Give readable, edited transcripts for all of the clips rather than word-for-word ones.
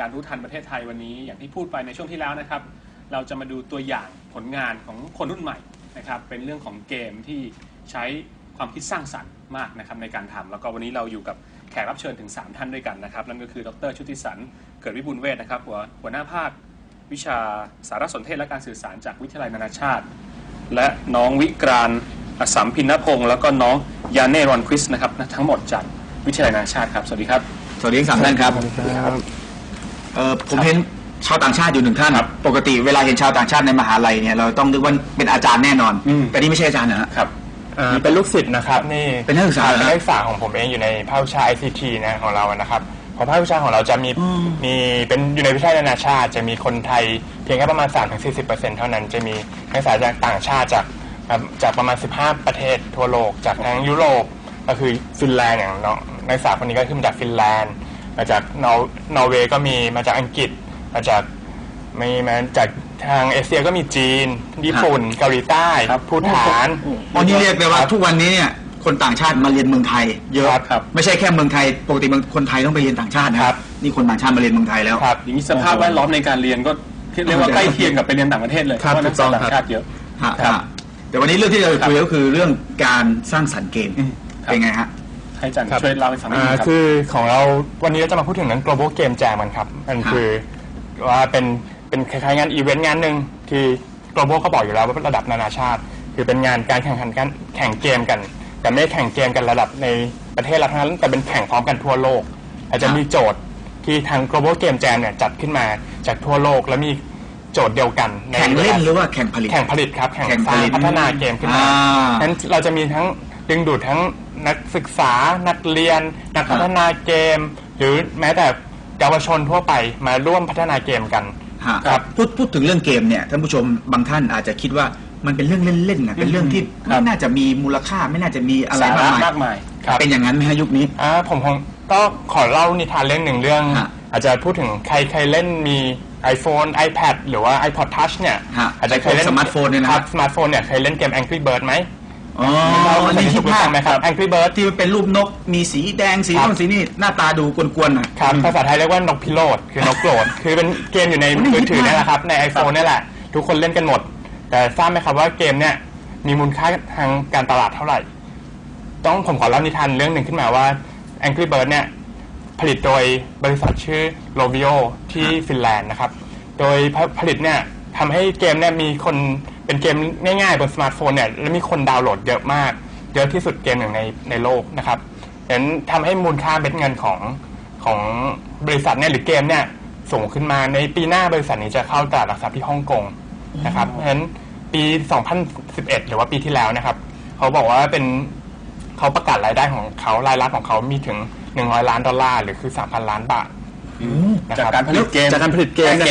การรู้ทันประเทศไทยวันนี้อย่างที่พูดไปในช่วงที่แล้วนะครับเราจะมาดูตัวอย่างผลงานของคนรุ่นใหม่นะครับเป็นเรื่องของเกมที่ใช้ความคิดสร้างสรรค์มากนะครับในการทำแล้วก็วันนี้เราอยู่กับแขกรับเชิญถึง3ท่านด้วยกันนะครับนั่นก็คือดร.ชุติสันต์เกิดวิบูลย์เวชนะครับหัวหน้าภาควิชาสารสนเทศและการสื่อสารจากวิทยาลัยนานาชาติและน้องวิกรานต์อสัมพิณพงษ์แล้วก็น้องยาเน่รอนควิสนะครับทั้งหมดจากวิทยาลัยนานาชาติครับสวัสดีครับสวัสดีครับท่านครับผมเห็นชาวต่างชาติอยู่หนึ่งท่านครับปกติเวลาเห็นชาวต่างชาติในมหาลัยเนี่ยเราต้องนึกว่าเป็นอาจารย์แน่นอนแต่นี่ไม่ใช่อาจารย์นะครับเป็นลูกศิษย์นะครับนี่เป็นนักศึกษาของผมเองอยู่ในภาควิชา ICT นะของเรานะครับของภาควิชาของเราจะมีเป็นอยู่ในวิชานานาชาติจะมีคนไทยเพียงแค่ประมาณ 3-40% เท่านั้นจะมีนักศึกษาจากต่างชาติจากประมาณ15ประเทศทั่วโลกจากทั้งยุโรปก็คือฟินแลนด์อย่างน้องนักศึกษาคนนี้ก็ขึ้นจากฟินแลนด์มาจากนอร์เวย์ก็มีมาจากอังกฤษมาจากทางเอเชียก็มีจีนญี่ปุ่นเกาหลีใต้พูดฐานวันนี้เรียกเลยว่าทุกวันนี้เนี่ยคนต่างชาติมาเรียนเมืองไทยเยอะครับไม่ใช่แค่เมืองไทยปกติคนไทยต้องไปเรียนต่างชาตินะครับนี่คนต่างชาติมาเรียนเมืองไทยแล้วอย่างนี้สภาพแวดล้อมในการเรียนก็เรียกว่าใกล้เคียงกับไปเรียนต่างประเทศเลยเพราะนักศึกษาต่างชาติเยอะแต่วันนี้เรื่องที่เราคุยก็คือเรื่องการสร้างสรรค์เกมเป็นไงฮะให้จันช่วยเล่าให้ฟังหน่อยครับคือของเราวันนี้เราจะมาพูดถึงนั้น Global Game Jam มันครับมันคือว่าเป็นคล้ายๆงานอีเวนต์งานหนึ่งที่ Global เขาบอกอยู่แล้วว่าระดับนานาชาติคือเป็นงานการแข่งขันกันแข่งเกมกันแต่ไม่ได้แข่งเกมกันระดับในประเทศเราทั้งนั้นแต่เป็นแข่งพร้อมกันทั่วโลกอาจจะมีโจทย์ที่ทาง Global Game Jam เนี่ยจัดขึ้นมาจากทั่วโลกแล้วมีโจทย์เดียวกันแข่งเล่นหรือว่าแข่งผลิตแข่งผลิตครับแข่งสร้างพัฒนาเกมขึ้นมาฉะนั้นเราจะมีทั้งดึงดูดทั้งนักศึกษานักเรียนนักพัฒนาเกมหรือแม้แต่เยาวชนทั่วไปมาร่วมพัฒนาเกมกันครับพูดถึงเรื่องเกมเนี่ยท่านผู้ชมบางท่านอาจจะคิดว่ามันเป็นเรื่องเล่นๆนะเป็นเรื่องที่ไม่น่าจะมีมูลค่าไม่น่าจะมีอะไรมากมายเป็นอย่างนั้นไหมฮะยุคนี้ผมก็ขอเล่านิทานเรื่องหนึ่งเรื่องอาจจะพูดถึงใครเล่นมี iPhone iPad หรือว่า iPod Touch เนี่ยอาจจะเคยเล่นสมาร์ทโฟนเนี่ยนะครับสมาร์ทโฟนเนี่ยเคยเล่นเกม Angry Birds ไหมอันนี้ที่ภาคนะครับ Angry Birds ที่มันเป็นรูปนกมีสีแดงสีต้นสีนี่หน้าตาดูกวนๆหน่อยครับภาษาไทยเรียกว่านกพิโรธคือนกโกรธคือเป็นเกมอยู่ในมือถือนี่แหละครับใน iPhone นี่แหละทุกคนเล่นกันหมดแต่ทราบไหมครับว่าเกมเนี่ยมีมูลค่าทางการตลาดเท่าไหร่ต้องผมขอเล่านิทานเรื่องหนึ่งขึ้นมาว่า Angry Birds เนี่ยผลิตโดยบริษัทชื่อ Rovio ที่ฟินแลนด์นะครับโดยผลิตเนี่ยทำให้เกมเนี่ยมีคนเป็นเกมง่ายๆบนสมาร์ทโฟนเนี่ยแล้วมีคนดาวน์โหลดเยอะมากเยอะที่สุดเกมหนึ่งในโลกนะครับดังนั้นทำให้มูลค่าเม็ดเงินของบริษัทเนี่ยหรือเกมเนี่ยสูงขึ้นมาในปีหน้าบริษัทนี้จะเข้าตลาดหลักทรัพย์ที่ฮ่องกงนะครับดังนั้นปี 2011 หรือว่าปีที่แล้วนะครับเขาบอกว่าเขาประกาศรายได้ของเขารายรับของเขามีถึง$100 ล้านหรือคือ 3,000 ล้านบาทจากการผลิตเกมนะค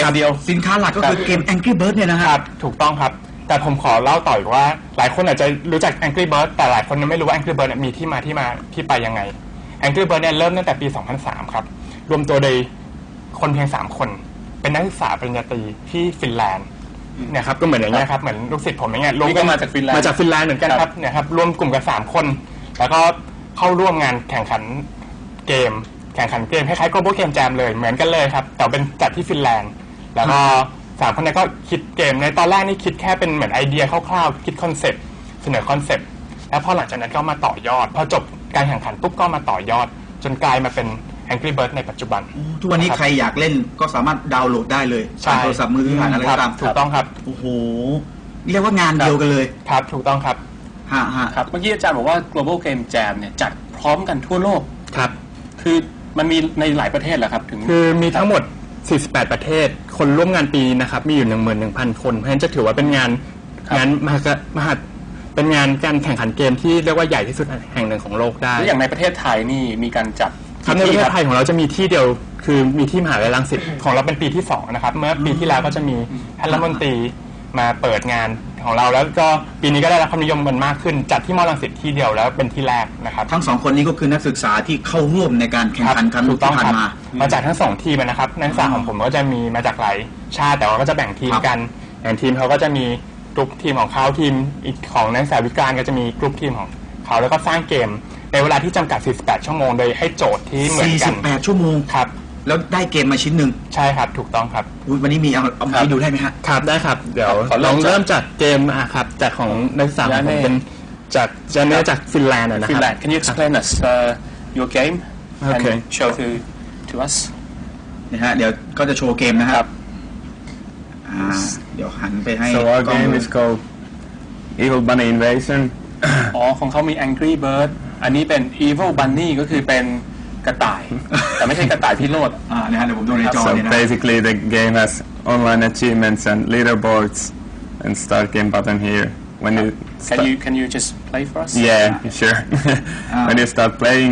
รับเดียวสินค้าหลักก็คือเกม Angry Birds เนี่ยนะครับถูกต้องครับแต่ผมขอเล่าต่ออีกว่าหลายคนอาจจะรู้จัก Angry Birds แต่หลายคนไม่รู้ว่า Angry Birds มีที่มาที่ไปยังไง Angry Birds เริ่มตั้งแต่ปี2003ครับรวมตัวโดยคนเพียง3คนเป็นนักศึกษาปริญญาตรีที่ฟินแลนด์นะครับก็เหมือนอย่างนี้ครับเหมือนลูกศิษย์ผมอย่างเงี้ยรวมกันมาจากฟินแลนด์เหมือนกันครับนะครับรวมกลุ่มกัน3คนแล้วก็เข้าร่วมงานแข่งขันเกมคล้ายๆ Global Game Jam เลยเหมือนกันเลยครับแต่เป็นจัดที่ฟินแลนด์แล้วก็3คนนี้ก็คิดเกมในตอนแรกนี่คิดแค่เป็นเหมือนไอเดียคร่าวๆคิดคอนเซปต์เสนอคอนเซปต์แล้วพอหลังจากนั้นก็มาต่อยอดพอจบการแข่งขันปุ๊บก็มาต่อยอดจนกลายมาเป็น Angry Birds ในปัจจุบันทุกวันนี้ใครอยากเล่นก็สามารถดาวน์โหลดได้เลยผ่านโทรศัพท์มือถือผ่านอะไรตามถูกต้องครับโอ้โหเรียกว่างานเดียวกันเลยครับถูกต้องครับครับเมื่อกี้อาจารย์บอกว่า Global Game Jam เนี่ยจัดพร้อมกันทั่วโลกครับคือมันมีในหลายประเทศเหรอครับถึงคือมีทั้งหมด48ประเทศคนร่วมงานปีนะครับมีอยู่ 11,000 คนเพราะฉะนั้นจะถือว่าเป็นงานเป็นงานการแข่งขันเกมที่เรียกว่าใหญ่ที่สุดแห่งหนึ่งของโลกได้และอย่างในประเทศไทยนี่มีการจัดครับในประเทศไทยของเราจะมีที่เดียวคือมีที่มหาวิทยาลัยรังสิตของเราเป็นปีที่2นะครับเมื่อปีที่แล้วก็จะมีท่านรัฐมนตรีมาเปิดงานของเราแล้วก็ปีนี้ก็ได้รับความนิยมกันมากขึ้นจัดที่มอลังสิตที่เดียวแล้วเป็นที่แรกนะครับทั้ง2คนนี้ก็คือนักศึกษาที่เข้าร่วมในการแข่งขันกันที่ผ่านมาจากทั้ง2ทีมนะครับนักศึกษาของผมก็จะมีมาจากหลายชาติแต่ว่าก็จะแบ่งทีมกันอย่างทีมเขาก็จะมีกลุ่มทีมของเขาทีมอีกของนักศึกษาวิการก็จะมีกลุ่มทีมของเขาแล้วก็สร้างเกมในเวลาที่จำกัด48ชั่วโมงโดยให้โจทย์ที่เหมือนกัน48ชั่วโมงครับ แล้วได้เกมมาชิ้นหนึ่งใช่ครับถูกต้องครับวันนี้มีเอาให้ดูได้ไหมฮะครับได้ครับเดี๋ยวลองเริ่มจากเกมครับจากของนักศึกษาผมเป็นจากฟินแลนด์นะครับ Can you explain us your game and show to us นะฮะเดี๋ยวก็จะโชว์เกมนะครับเดี๋ยวหันไปให้ So our game is called Evil Bunny Invasion อ๋อของเขามี Angry Bird อันนี้เป็น Evil Bunny ก็คือเป็นกระต่ายแต่ไม่ใช่กระต่ายพิโรธนะฮะเดี๋ยวผมดูในจอเลยนะ So basically the game has online achievements and leaderboards and start game button here when you can you just play for us Yeah sure when you start playing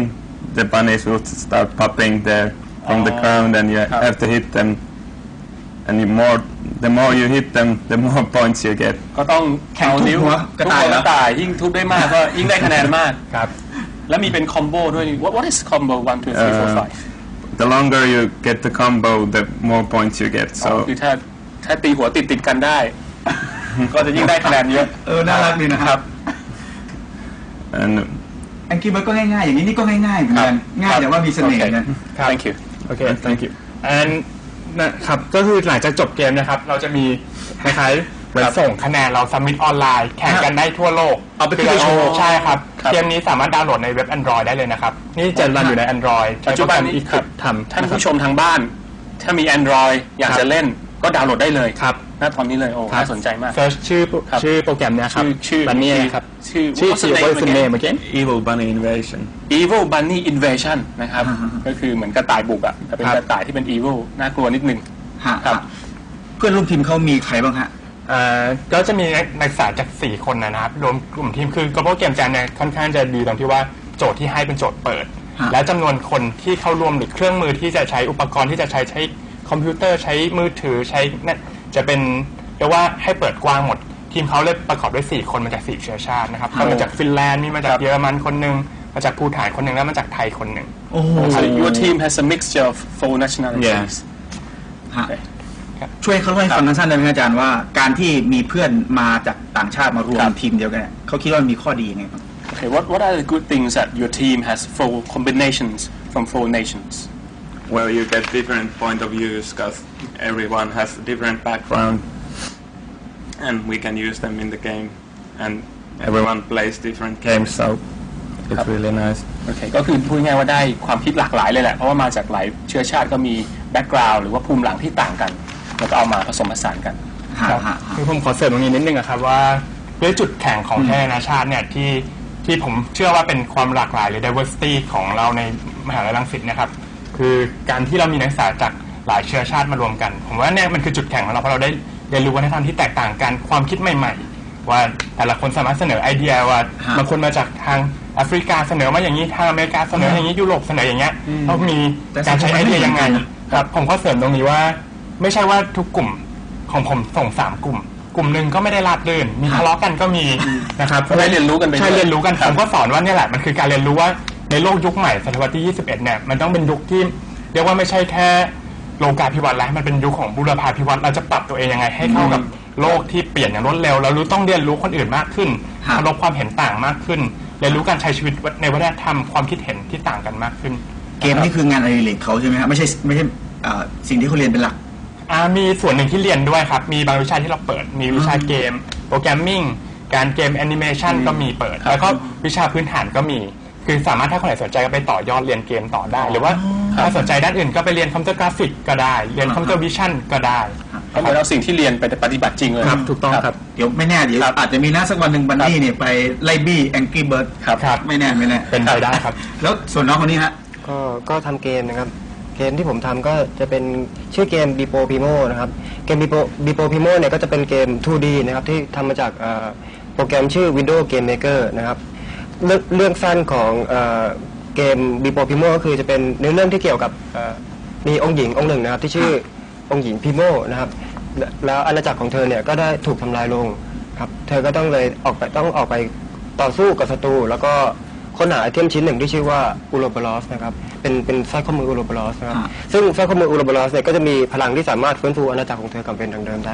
the bunnies will start popping there from the ground and you have to hit them and the more you hit them the more points you get ก็ต้องแข่งทุบกระต่ายยิ่งทุบได้มากก็ยิ่งได้คะแนนมากครับแล้วมีเป็นคอมโบด้วย What is combo 1, 2, 3, 4, 5 The longer you get the combo the more points you get so คือถ้าตีหัวติดกันได้ก็จะยิ่งได้คะแนนเยอะน่ารักดีนะครับอังกฤษมันก็ง่ายๆอย่างนี้นี่ก็ง่ายๆเหมือนกันง่ายแต่ว่ามีเสน่ห์นะ Thank you Okay Thank you and นะครับก็คือหลังจากจบเกมนะครับเราจะมีคล้ายส่งคะแนนเราซัมมิตออนไลน์แข่งกันได้ทั่วโลกเอาไปขึ้นไปโชว์ใช่ครับเกมนี้สามารถดาวน์โหลดในเว็บ Android ได้เลยนะครับนี่จะรันอยู่ใน Android ปัจจุบันอีกครับท่านผู้ชมทางบ้านถ้ามี Android อยากจะเล่นก็ดาวน์โหลดได้เลยครับหน้าตอนนี้เลยโอ้น่าสนใจมากชื่อโปรแกรมเนี่ยครับมันนี่ครับชื่อ What's the name again Evil Bunny Invasion Evil Bunny Invasion นะครับก็คือเหมือนกระต่ายบุกอ่ะแต่เป็นกระต่ายที่เป็น Evil น่ากลัวนิดนึงครับเพื่อนร่วมทีมเขามีใครบ้างฮะก็จะมีนักศึกษาจาก4คนนะครับรวมกลุ่มทีมคือ Global Game Jam เนี่ยค่อนข้างจะดีตรงที่ว่าโจทย์ที่ให้เป็นโจทย์เปิดและจำนวนคนที่เข้าร่วมหรือเครื่องมือที่จะใช้อุปกรณ์ที่จะใช้คอมพิวเตอร์ใช้มือถือใช้นั่นจะเป็นเรียกว่าให้เปิดกว้างหมดทีมเขาเลยประกอบด้วย4คนมาจาก4เชื้อชาตินะครับมาจากฟินแลนด์มีมาจากเยอรมันคนหนึ่งมาจากภูฏานคนหนึ่งแล้วมาจากไทยคนหนึ่ง Your team has a mixture of four nationalities ช่วยเขาเล่าให้ฟังสั้นๆได้ไหมอาจารย์ว่าการที่มีเพื่อนมาจากต่างชาติมารวมทีมเดียวกันเขาคิดว่ามีข้อดียังไงบ้าง Okay what are the good things that your team has four combinations from four nations Well you get different point of views because everyone has different background and we can use them in the game and everyone plays different games so it's really nice Okay ก็คือพูดง่ายว่าได้ความคิดหลากหลายเลยแหละเพราะว่ามาจากหลายเชื้อชาติก็มีแบ็กกราวด์หรือว่าภูมิหลังที่ต่างกันแล้วก็เอามาผสมผสานกันคือผมขอเสริมตรงนี้นิดนึงครับว่าด้วยจุดแข็งของนานาชาติเนี่ยที่ผมเชื่อว่าเป็นความหลากหลายหรือ diversity ของเราในมหาวิทยาลัยรังสิตนะครับคือการที่เรามีนักศึกษาจากหลายเชื้อชาติมารวมกันผมว่าเนี่ยมันคือจุดแข็งของเราเพราะเราได้เรียนรู้วัฒนธรรมที่แตกต่างกันความคิดใหม่ๆว่าแต่ละคนสามารถเสนอไอเดียว่าบางคนมาจากทางแอฟริกาเสนอมาอย่างนี้ทางอเมริกาเสนออย่างนี้ยุโรปเสนออย่างเงี้ยต้องมีการใช้ไอเดียยังไงครับผมก็เสริมตรงนี้ว่าไม่ใช่ว่าทุกกลุ่มของผมส่ง3กลุ่มหนึ่งก็ไม่ได้ราบรื่นมีทะเลาะกันก็มีนะครับใช่เรียนรู้กันไปใช่เรียนรู้กันผมก็สอนว่านี่แหละมันคือการเรียนรู้ว่าในโลกยุคใหม่ศตวรรษที่21เนี่ยมันต้องเป็นยุคที่เรียกว่าไม่ใช่แค่โลกาภิวัตน์แล้วมันเป็นยุคของบูรพาภิวัตน์เราจะปรับตัวเองยังไงให้เข้ากับโลกที่เปลี่ยนอย่างรวดเร็วเราต้องเรียนรู้คนอื่นมากขึ้นเคารพความเห็นต่างมากขึ้นเรียนรู้การใช้ชีวิตในวัฒนธรรมความคิดเห็นที่ต่างกันมากขึ้นเกมนี่คืองานอดิเรกเขาใช่ไหมครับไม่ใช่สิ่งที่เขาเรียนเป็นหลักมีส่วนหนึ่งที่เรียนด้วยครับมีบางวิชาที่เราเปิดมีวิชาเกมโปรแกรมมิ่งการเกมแอนิเมชันก็มีเปิดแล้วก็วิชาพื้นฐานก็มีคือสามารถถ้าคนไหนสนใจก็ไปต่อยอดเรียนเกมต่อได้หรือว่าถ้าสนใจด้านอื่นก็ไปเรียนคอมพิวเตอร์กราฟิกก็ได้เรียนคอมพิวเตอร์วิชั่นก็ได้ก็เหมือนเอาสิ่งที่เรียนไปปฏิบัติจริงเลยครับถูกต้องครับเดี๋ยวไม่แน่เดี๋ยวอาจจะมีนะสักวันหนึ่งบันนี่เนี่ยไปไลบี้แองกี้เบิร์ดครับไม่แน่เป็นไปได้ครับแล้วส่วนน้องคนนี้ฮะก็ทำเกมนะครับเกมที่ผมทำก็จะเป็นชื่อเกม Bipo Pimo นะครับเกม Bipo Pimo เนี่ยก็จะเป็นเกม 2D นะครับที่ทำมาจากโปรแกรมชื่อ Window Game Maker นะครับเรื่องสั้นของเกม Bipo Pimo ก็คือจะเป็นเนื้อเรื่องที่เกี่ยวกับมีองค์หญิงองค์หนึ่งนะครับที่ชื่อองค์หญิง Pimo นะครับแล้วอาณาจักรของเธอเนี่ยก็ได้ถูกทำลายลงครับเธอก็ต้องเลยออกไปต่อสู้กับศัตรูแล้วก็ค้นหาไอเทมชิ้นหนึ่งที่ชื่อว่าอูโรบลอสนะครับเป็นสร้อยข้อมืออูโรบลอสนะครับซึ่งสร้อยข้อมืออูโรบลอสเนี่ยก็จะมีพลังที่สามารถฟื้นฟูอาณาจักรของเธอกลับเป็นดังเดิมได้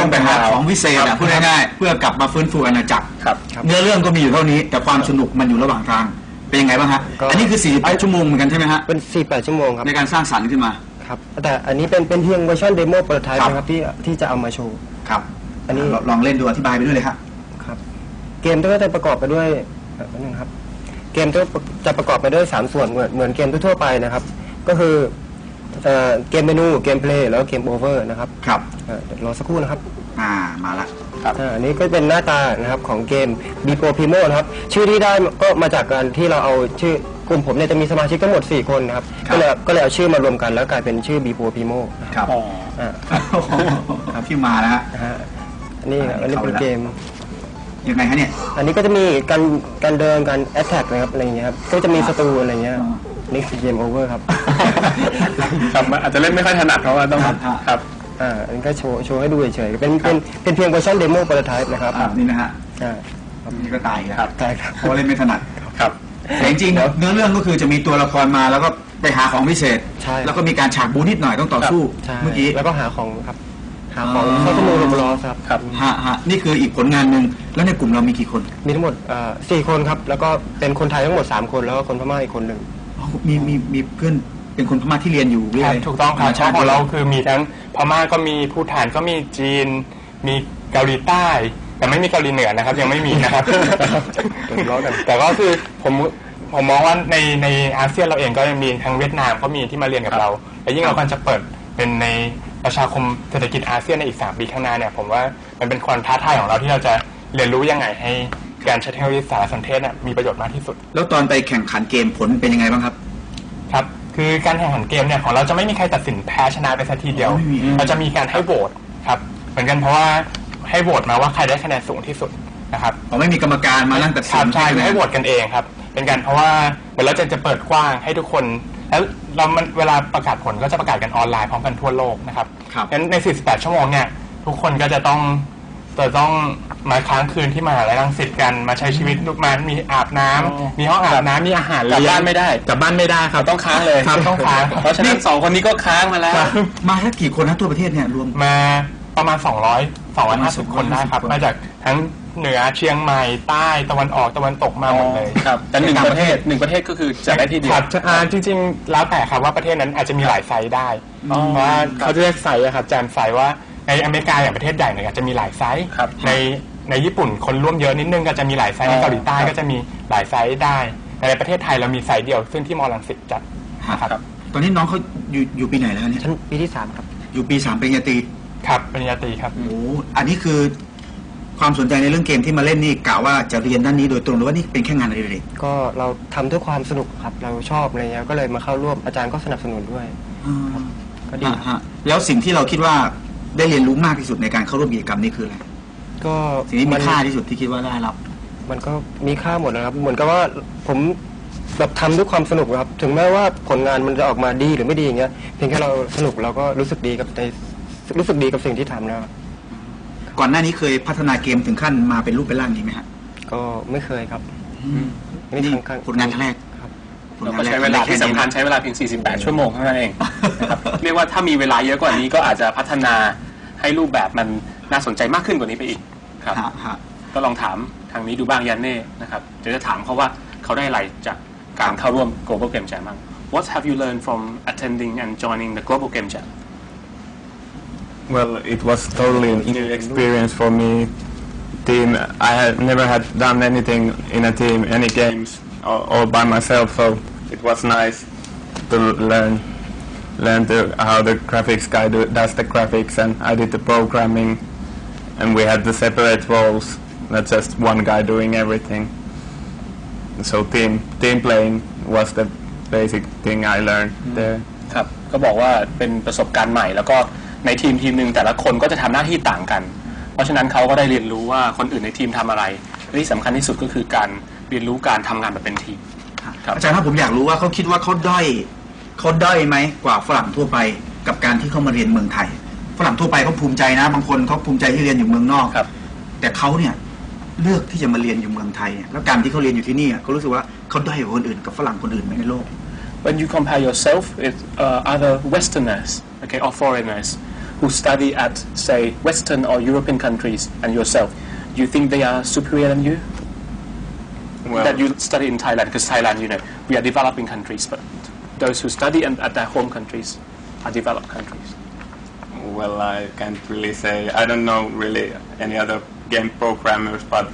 ต้องไปหาของวิเศษพูดง่ายๆเพื่อกลับมาฟื้นฟูอาณาจักรเนื้อเรื่องก็มีอยู่เท่านี้แต่ความสนุกมันอยู่ระหว่างทางเป็นยังไงบ้างฮะอันนี้คือ48 ชั่วโมงเหมือนกันใช่ไหมฮะเป็น48 ชั่วโมงครับในการสร้างสรรค์ขึ้นมา ครับแต่อันนี้เป็นเพียงเวอร์ชันเดโมเปิดท้ายนะครับที่จะเอามาโชว์ครับอันนี้ลองเล่นดูอธิบายไปด้วยเลยครับครับเกมก็จะประกอบไปด้วยนึงครับเกมจะประกอบไปด้วย3ส่วนเหมือนเกมทั่วไปนะครับก็คือเกมเมนูเกมเพลย์แล้วเกมโอเวอร์นะครับครับรอสักครู่นะครับมาละครับอันนี้ก็เป็นหน้าตานะครับของเกม Bipo Pimo นะครับชื่อที่ได้ก็มาจากการที่เราเอาชื่อกลุ่มผมเนี่ยจะมีสมาชิกทั้งหมด4คนนะครับก็เลยเอาชื่อมารวมกันแล้วกลายเป็นชื่อ Bipo Pimo ครับที่มาแล้วนี่อันนี้เป็นเกมยังไงฮะเนี่ยอันนี้ก็จะมีการเดินการแอตแทกนะครับอะไรอย่างเงี้ยครับก็จะมีศัตรูอะไรเงี้ยนี่คือเกมโอเวอร์ครับครับอาจจะเล่นไม่ค่อยถนัดเขาต้องครับอันนี้ก็โชว์ให้ดูเฉยๆเป็นเพียงเวอร์ชันเดโมโปรโตไทป์นะครับนี่นะฮะนี่ก็ตายนะครับตายครับเพราะเล่นไม่ถนัดครับแต่จริงๆเนื้อเรื่องก็คือจะมีตัวละครมาแล้วก็ไปหาของพิเศษแล้วก็มีการฉากบูนิดหน่อยต้องต่อสู้เมื่อกี้แล้วก็หาของครับหาของข้อมูลรวมล้อครับครับนี่คืออีกผลงานหนึ่งแล้วในกลุ่มเรามีกี่คนมีทั้งหมด4 คนครับแล้วก็เป็นคนไทยทั้งหมด3 คนแล้วก็คนพม่าอีกคนหนึ่งมีเพื่อนเป็นคนพม่าที่เรียนอยู่ด้วยถูกต้องครับชาติของเราคือมีทั้งพม่าก็มีภูฏานก็มีจีนมีเกาหลีใต้แต่ไม่มีเกาหลีเหนือนะครับยังไม่มีนะครับแต่ก็คือผมมองว่าในอาเซียนเราเองก็มีทั้งเวียดนามก็มีที่มาเรียนกับเราและยิ่งเราควรจะเปิดเป็นในประชาคมเศรษฐกิจอาเซียนในอีก3 ปีข้างหน้าเนี่ยผมว่ามันเป็นความท้าทายของเราที่เราจะเรียนรู้ยังไงให้การใช้เทคโนโลยีสารสนเทศมีประโยชน์มากที่สุดแล้วตอนไปแข่งขันเกมผลเป็นยังไงบ้างครับครับคือการแข่งขันเกมเนี่ยของเราจะไม่มีใครตัดสินแพ้ชนะไปสักทีเดียวเราจะมีการให้โหวตครับเหมือนกันเพราะว่าให้โหวตมาว่าใครได้คะแนนสูงที่สุดนะครับเราไม่มีกรรมการมานั่งตัดสินใช่ให้โหวตกันเองครับเป็นการเพราะว่าเหมือนเราจะเปิดกว้างให้ทุกคนแล้วเราเวลาประกาศผลก็จะประกาศกันออนไลน์พร้อมกันทั่วโลกนะครับงั้นใน48 ชั่วโมงเนี่ยทุกคนก็จะต้องมาค้างคืนที่มหาลัยรังสิตกันมาใช้ชีวิตมันมีอาบน้ำมีห้องอาบน้ำมีอาหารกลับบ้านไม่ได้ครับต้องค้างเลยต้องค้างเพราะฉะนั้น2 คนนี้ก็ค้างมาแล้วมาทั้งกี่คนนะทั่วประเทศเนี่ยรวมมาประมาณ250 คนได้ครับมาจากทั้งเหนือเชียงใหม่ใต้ตะวันออกตะวันตกมาหมดเลยครับแต่1 ประเทศก็คือจะได้ที่เดียวจริงๆแล้วแต่ครับว่าประเทศนั้นอาจจะมีหลายไซส์ได้เพราะเขาจะเรียกไซส์ครับจานไซส์ว่าในอเมริกาอย่างประเทศใหญ่เนี่ยจะมีหลายไซส์ในญี่ปุ่นคนร่วมเยอะนิดนึงก็จะมีหลายไซส์ในเกาหลีใต้ก็จะมีหลายไซส์ได้ในประเทศไทยเรามีไซส์เดียวซึ่งที่มอลังสิตจัดครับตอนนี้น้องเขาอยู่ปีไหนแล้วเนี่ยปีที่ 3ครับอยู่ปี 3ปริญญาตรีครับปริญญาตรีครับโอ้อันนี้คือความสนใจในเรื่องเกมที่มาเล่นนี่กะว่าจะเรียนด้านนี้โดยตรงหรือว่านี่เป็นแค่งานอะไรเลยก็เราทำด้วยความสนุกครับเราชอบอะไรเงี้ยก็เลยมาเข้าร่วมอาจารย์ก็สนับสนุนด้วยก็ดีแล้วสิ่งที่เราคิดว่าได้เรียนรู้มากที่สุดในการเข้าร่วมกิจกรรมนี่คืออะไรก็สิ่งที่มีค่าที่สุดที่คิดว่าได้รับมันก็มีค่าหมดนะครับเหมือนกับว่าผมแบบทำด้วยความสนุกครับถึงแม้ว่าผลงานมันจะออกมาดีหรือไม่ดีอย่างเงี้ยเพียงแค่เราสนุกเราก็รู้สึกดีกับสิ่งที่ทำแล้วก่อนหน้านี้เคยพัฒนาเกมถึงขั้นมาเป็นรูปเป็นร่างนี้ไหมฮะก็ไม่เคยครับนี่ผลงานแรกครับเราก็ใช้เวลาที่สำคัญใช้เวลาเพียง48 ชั่วโมงเท่านั้นเองเรียกว่าถ้ามีเวลาเยอะกว่านี้ก็อาจจะพัฒนาให้รูปแบบมันน่าสนใจมากขึ้นกว่านี้ไปอีกครับก็ลองถามทางนี้ดูบ้างยันเน่นะครับเดี๋ยวจะถามเขาว่าเขาได้อะไรจากการเข้าร่วม Global Game Jam บ้าง What have you learned from attending and joining the Global Game Jam? Well, it was totally a new experience for me. I had never had done anything in a team, any games, all by myself. So it was nice to learn how the graphics guy does the graphics, and I did the programming. And we had the separate roles, not just one guy doing everything. So team playing was the basic thing I learned there. ครับก็บอกว่าเป็นประสบการณ์ใหม่แล้วก็ในทีมหนึ่งแต่ละคนก็จะทำหน้าที่ต่างกันเพราะฉะนั้นเขาก็ได้เรียนรู้ว่าคนอื่นในทีมทำอะไรและที่สำคัญที่สุดก็คือการเรียนรู้การทำงานแบบเป็นทีมอาจารย์ครับผมอยากรู้ว่าเขาคิดว่าเขาด้อยไหมกว่าฝรั่งทั่วไปกับการที่เขามาเรียนเมืองไทยฝรั่งทั่วไปเขาภูมิใจนะบางคนเขาภูมิใจที่เรียนอยู่เมืองนอกครับแต่เขาเนี่ยเลือกที่จะมาเรียนอยู่เมืองไทยแล้วการที่เขาเรียนอยู่ที่นี่เขารู้สึกว่าเขาด้อยกว่าคนอื่นกับฝรั่งคนอื่นในโลก When you compare yourself with other Westerners, okay, or foreigners.Who study at, say, Western or European countries, and yourself, do you think they are superior than you? Well, that you study in Thailand, because Thailand, you know, we are developing countries, but those who study at their home countries, developed countries? Well, I can't really say. I don't know really any other game programmers, but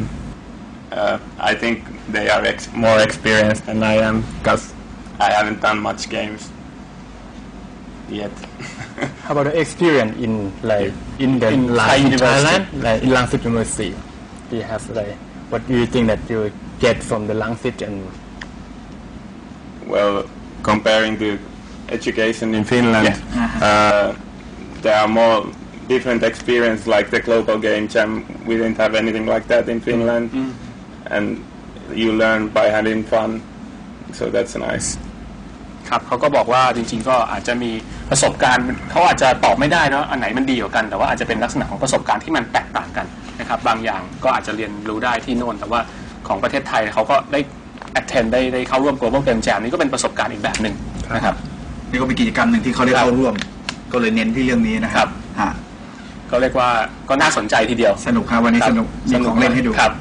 I think they are more experienced than I am, because I haven't done much games yet. How about the experience in like in Thailand, like in Langsit University? You have like what do you think that you get from the Langsit and? Well, comparing the education in Finland, there are more different experience. Like the Global Game Jam, we didn't have anything like that in Finland, and you learn by having fun. So that's nice. ครับเขาก็บอกว่าจริงๆก็อาจจะมีประสบการณ์เขาอาจจะตอบไม่ได้เนาะอันไหนมันดีกว่ากันแต่ว่าอาจจะเป็นลักษณะของประสบการณ์ที่มันแตกต่างกันนะครับบางอย่างก็อาจจะเรียนรู้ได้ที่โน่นแต่ว่าของประเทศไทยเขาก็ได้ attend ได้เข้าร่วม Global Game Jam นี่ก็เป็นประสบการณ์อีกแบบหนึ่งนะครับนี่ก็เป็นกิจกรรมหนึ่งที่เขาได้เข้าร่วมก็เลยเน้นที่เรื่องนี้นะครับก็เรียกว่าก็น่าสนใจทีเดียวสนุกครับวันนี้สนุกมีของเล่นให้ดูครับ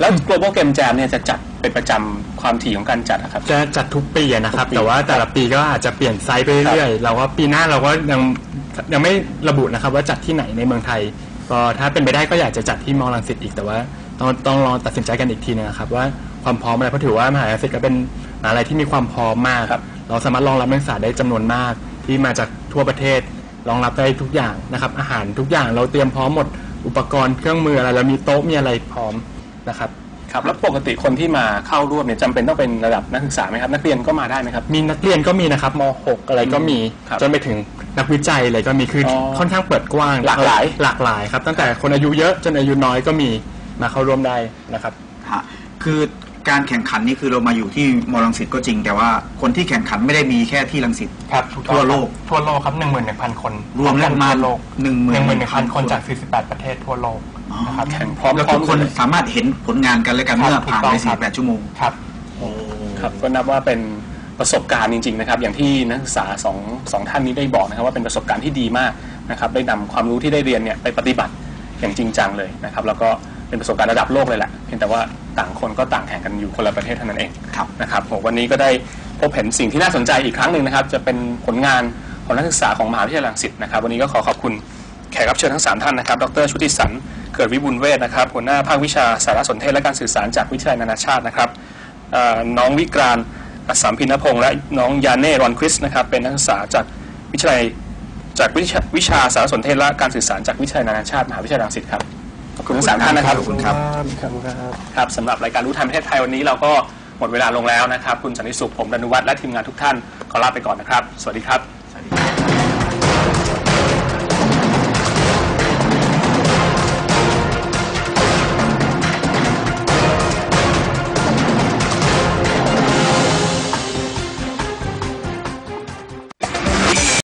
แล้ว Global Game Jam เนี่ยจะจัดเป็นประจำความถี่ของการจัดนะครับจะจัดทุกปีนะครับแต่ว่าแต่ละปีก็อาจจะเปลี่ยนไซส์ไปเรื่อยๆเราว่าปีหน้าเราก็ยังไม่ระบุนะครับว่าจัดที่ไหนในเมืองไทยก็ถ้าเป็นไปได้ก็อยากจะจัดที่มอลังสิตอีกแต่ว่าต้องรอตัดสินใจกันอีกทีนะครับว่าความพร้อมอะไรเพราะถือว่ามหาลัยศิลป์ก็เป็นอะไรที่มีความพร้อมมากเราสามารถรองรับนักศึกษาได้จำนวนมากที่มาจากทั่วประเทศรองรับได้ทุกอย่างนะครับอาหารทุกอย่างเราเตรียมพร้อมหมดอุปกรณ์เครื่องมืออะไรเรามีโต๊ะมีอะไรพร้อมนะครับครับแล้วปกติคนที่มาเข้าร่วมเนี่ยจำเป็นต้องเป็นระดับนักศึกษาไหมครับนักเรียนก็มาได้ไหมครับมีนักเรียนก็มีนะครับม.6 อะไรก็มีจนไปถึงนักวิจัยอะไรก็มีคือค่อนข้างเปิดกว้างหลากหลายครับตั้งแต่คนอายุเยอะจนอายุน้อยก็มีมาเข้าร่วมได้นะครับคือการแข่งขันนี่คือเรามาอยู่ที่มอลังสิตก็จริงแต่ว่าคนที่แข่งขันไม่ได้มีแค่ที่รังสิตครับทั่วโลกครับ 11,000 คนรวมแล้วมาโลก 11,000 คนจาก48ประเทศทั่วโลกนะครับแข่งพร้อมแล้วทุกคนสามารถเห็นผลงานกันและกันเมื่อผ่านไป48ชั่วโมงครับโอ้ครับก็นับว่าเป็นประสบการณ์จริงๆนะครับอย่างที่นักศึกษาสองท่านนี้ได้บอกนะครับว่าเป็นประสบการณ์ที่ดีมากนะครับได้นำความรู้ที่ได้เรียนเนี่ยไปปฏิบัติอย่างจริงจังเลยนะครับแล้วก็เป็นประสบการณ์ระดับโลกเลยแหละเพียงแต่ว่าต่างคนก็ต่างแข่งกันอยู่คนละประเทศเท่านั้นเองนะครับวันนี้ก็ได้พบเห็นสิ่งที่น่าสนใจอีกครั้งหนึ่งนะครับจะเป็นผลงานของนักศึกษาของมหาวิทยาลัยรังสิตนะครับวันนี้ก็ขอขอบคุณแขกรับเชิญทั้ง3ท่านนะครับดร.ชุติสันต์เกิดวิบูลย์เวชนะครับหัวหน้าภาควิชาสารสนเทศและการสื่อสารจากวิทยาลัยนานาชาตินะครับน้องวิกรานต์อัสสัมพิณพงษ์และน้องยาเน่รอนคริสนะครับเป็นนักศึกษาจากวิชาสารสนเทศและการสื่อสารจากวิทยาลัยนานาชาติมหาวิทยาลัยรังสิตครับขอบคุณทั้ง3ท่านนะครับขอบคุณครับครับสำหรับรายการรู้ทันประเทศไทยวันนี้เราก็หมดเวลาลงแล้วนะครับคุณสันติสุขผมดนุวัฒน์และทีมงานทุกท่านขอลาไปก่อนนะครับสวัสดีครับ